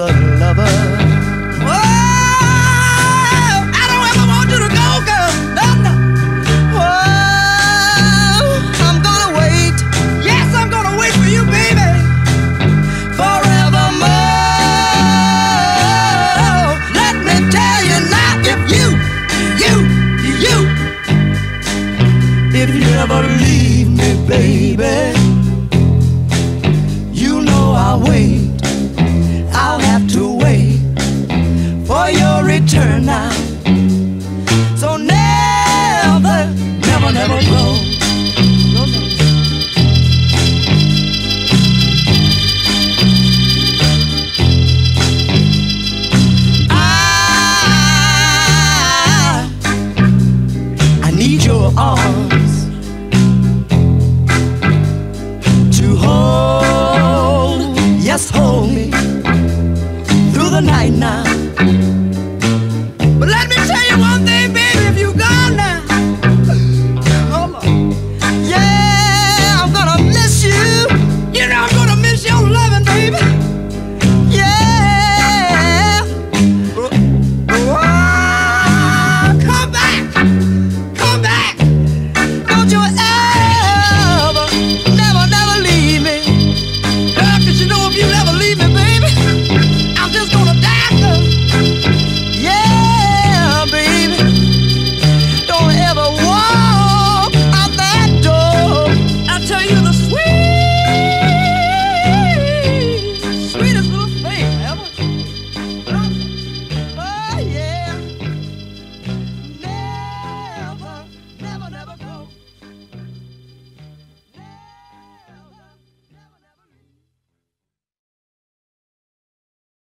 Another